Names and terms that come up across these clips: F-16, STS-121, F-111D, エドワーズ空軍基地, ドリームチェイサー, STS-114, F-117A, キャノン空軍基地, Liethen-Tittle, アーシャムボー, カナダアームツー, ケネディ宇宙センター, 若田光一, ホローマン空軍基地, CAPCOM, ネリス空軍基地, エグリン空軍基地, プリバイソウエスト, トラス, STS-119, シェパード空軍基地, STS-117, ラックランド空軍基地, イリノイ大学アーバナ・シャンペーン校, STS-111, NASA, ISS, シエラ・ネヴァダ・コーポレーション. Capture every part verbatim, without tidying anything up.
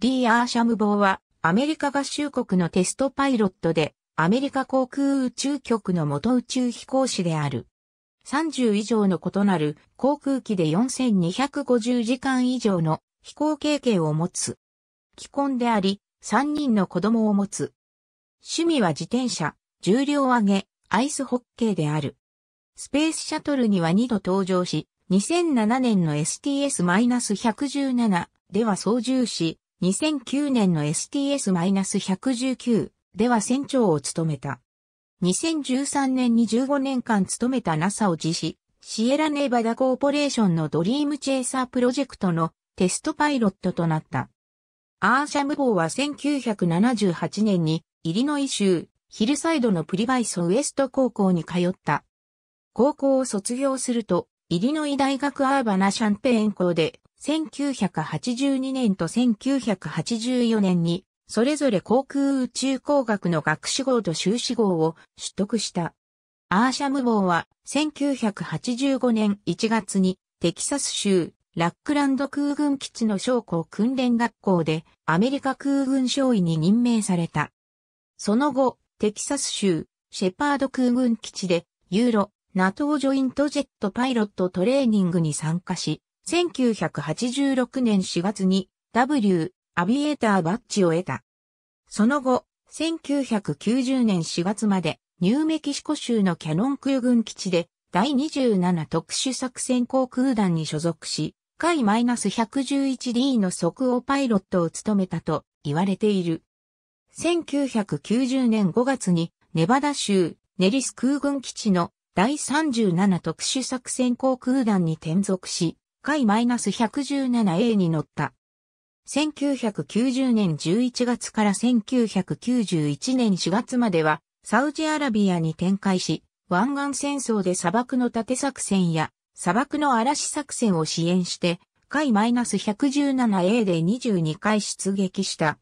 D アーシャムボーは、アメリカ合衆国のテストパイロットで、アメリカ航空宇宙局の元宇宙飛行士である。さんじゅう以上の異なる航空機でよんせんにひゃくごじゅうじかん以上の飛行経験を持つ。既婚であり、さんにんの子供を持つ。趣味は自転車、重量上げ、アイスホッケーである。スペースシャトルにはにど登場し、にせんななねんの エスティーエス いちいちなな では操縦し、にせんきゅうねんの エスティーエス いちいちきゅう では船長を務めた。にせんじゅうさんねんにじゅうごねんかん務めた ナサ を辞し、シエラネバダコーポレーションのドリームチェイサープロジェクトのテストパイロットとなった。アーシャムボーはせんきゅうひゃくななじゅうはちねんにイリノイ州ヒルサイドのプリバイソウエスト高校に通った。高校を卒業すると、イリノイ大学アーバナシャンペーン校で、せんきゅうひゃくはちじゅうにねんとせんきゅうひゃくはちじゅうよねんに、それぞれ航空宇宙工学の学士号と修士号を取得した。アーシャムボーは、せんきゅうひゃくはちじゅうごねんいちがつに、テキサス州、ラックランド空軍基地の将校訓練学校で、アメリカ空軍少尉に任命された。その後、テキサス州、シェパード空軍基地で、ユーロ、NATO ジョイントジェットパイロットトレーニングに参加し、せんきゅうひゃくはちじゅうろくねんしがつに ダブリュー アビエーターバッジを得た。その後、せんきゅうひゃくきゅうじゅうねんしがつまでニューメキシコ州のキャノン空軍基地で第にじゅうなな特殊作戦航空団に所属し、海 いちいちいちディー の即応パイロットを務めたと言われている。せんきゅうひゃくきゅうじゅうねんごがつにネバダ州ネリス空軍基地の第さんじゅうなな特殊作戦航空団に転属し、海 いちいちいちエー に乗った。せんきゅうひゃくきゅうじゅうねんじゅういちがつからせんきゅうひゃくきゅうじゅういちねんしがつまではサウジアラビアに展開し、湾岸戦争で砂漠の盾作戦や砂漠の嵐作戦を支援して、海 いちいちいちエー でにじゅうにかい出撃した。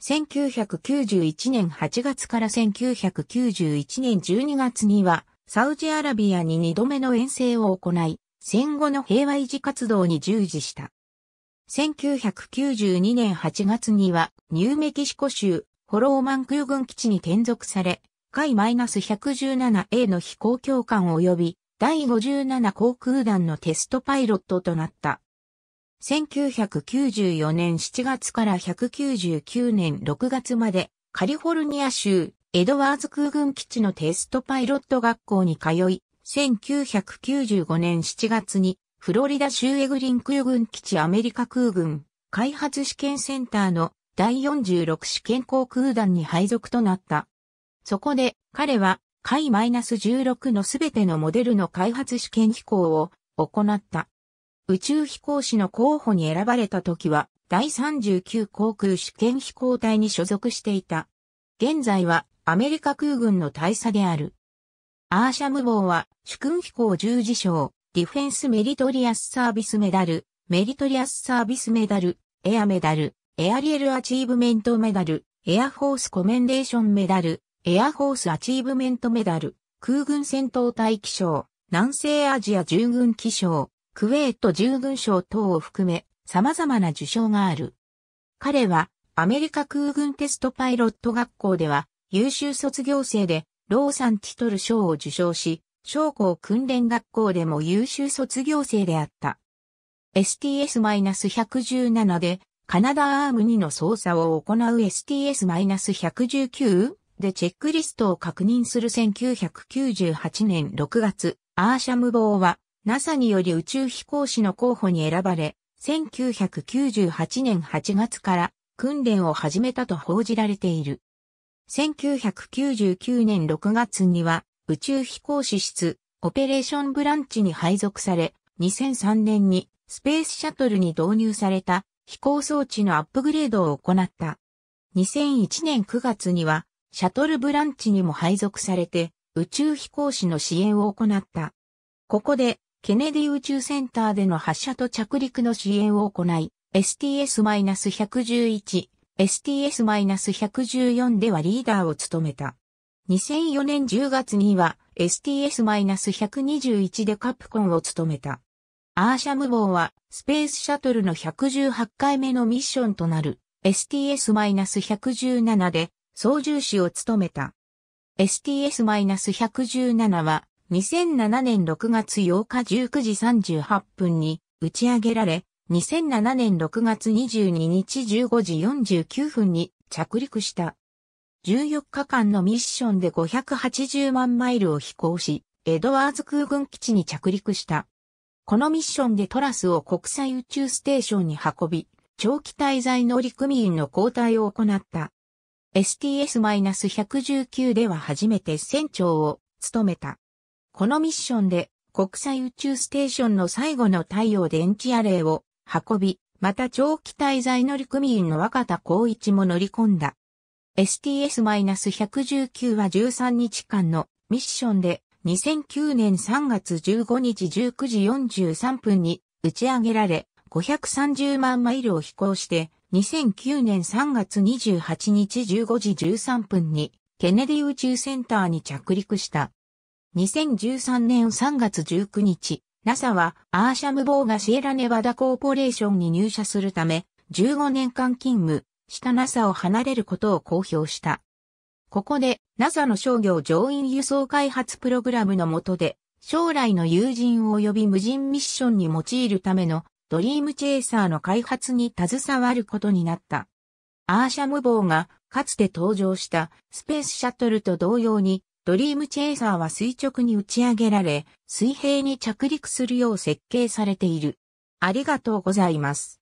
せんきゅうひゃくきゅうじゅういちねんはちがつからせんきゅうひゃくきゅうじゅういちねんじゅうにがつにはサウジアラビアににどめの遠征を行い、戦後の平和維持活動に従事した。せんきゅうひゃくきゅうじゅうにねんはちがつにはニューメキシコ州ホローマン空軍基地に転属され、海 いちいちいちななエー の飛行教官及び第ごじゅうなな航空団のテストパイロットとなった。せんきゅうひゃくきゅうじゅうよねんしちがつからせんきゅうひゃくきゅうじゅうきゅうねんろくがつまでカリフォルニア州エドワーズ空軍基地のテストパイロット学校に通い、せんきゅうひゃくきゅうじゅうごねんしちがつにフロリダ州エグリン空軍基地アメリカ空軍開発試験センターの第よんじゅうろく試験航空団に配属となった。そこで彼は海 いちいちろく のすべてのモデルの開発試験飛行を行った。宇宙飛行士の候補に選ばれた時は第さんじゅうきゅう航空試験飛行隊に所属していた。現在はアメリカ空軍の大佐である。アーシャムボーは、主訓飛行十字章、ディフェンスメリトリアスサービスメダル、メリトリアスサービスメダル、エアメダル、エアリエルアチーブメントメダル、エアフォースコメンデーションメダル、エアフォースアチーブメントメダル、空軍戦闘隊機賞、南西アジア従軍機賞、クウェート従軍賞等を含め、様々な受賞がある。彼は、アメリカ空軍テストパイロット学校では、優秀卒業生で、Liethen-Tittle賞を受賞し、将校訓練学校でも優秀卒業生であった。エスティーエス いちいちなな でカナダアームツーの操作を行う エスティーエス いちいちきゅう でチェックリストを確認するせんきゅうひゃくきゅうじゅうはちねんろくがつ、アーシャムボーは ナサ により宇宙飛行士の候補に選ばれ、せんきゅうひゃくきゅうじゅうはちねんはちがつから訓練を始めたと報じられている。せんきゅうひゃくきゅうじゅうきゅうねんろくがつには宇宙飛行士室オペレーションブランチに配属され、にせんさんねんにスペースシャトルに導入された飛行装置のアップグレードを行った。にせんいちねんくがつにはシャトルブランチにも配属されて宇宙飛行士の支援を行った。ここでケネディ宇宙センターでの発射と着陸の支援を行い、エスティーエス いちいち、エスティーエス いちいちよん ではリーダーを務めた。にせんよねんじゅうがつには エスティーエス いちにーいち でカプコンを務めた。アーシャムボーはスペースシャトルのひゃくじゅうはちかいめのミッションとなるエスティーエス ひゃくじゅうなな で操縦士を務めた。エスティーエス ひゃくじゅうなな はにせんななねんろくがつようかじゅうくじさんじゅうはっぷんに打ち上げられ、にせんななねんろくがつにじゅうににちじゅうごじよんじゅうきゅうふんに着陸した。じゅうよっかかんのミッションでごひゃくはちじゅうまんマイルを飛行し、エドワーズ空軍基地に着陸した。このミッションでトラスを国際宇宙ステーションに運び、長期滞在の乗組員の交代を行った。エスティーエス ひゃくじゅうきゅう では初めて船長を務めた。このミッションで国際宇宙ステーションの最後の太陽電池アレイを運び、また長期滞在乗組員の若田光一も乗り込んだ。エスティーエス ひゃくじゅうきゅう はじゅうさんにちかんのミッションでにせんきゅうねんさんがつじゅうごにちじゅうくじよんじゅうさんぷんに打ち上げられごひゃくさんじゅうまんマイルを飛行してにせんきゅうねんさんがつにじゅうはちにちじゅうごじじゅうさんぷんにケネディ宇宙センターに着陸した。にせんじゅうさんねんさんがつじゅうくにち、ナサ はアーシャムボーがシエラネバダコーポレーションに入社するためじゅうごねんかん勤務した ナサ を離れることを公表した。ここで ナサ の商業乗員輸送開発プログラムの下で将来の有人及び無人ミッションに用いるためのドリームチェイサーの開発に携わることになった。アーシャムボーがかつて登場したスペースシャトルと同様にドリームチェイサーは垂直に打ち上げられ水平に着陸するよう設計されている。ありがとうございます。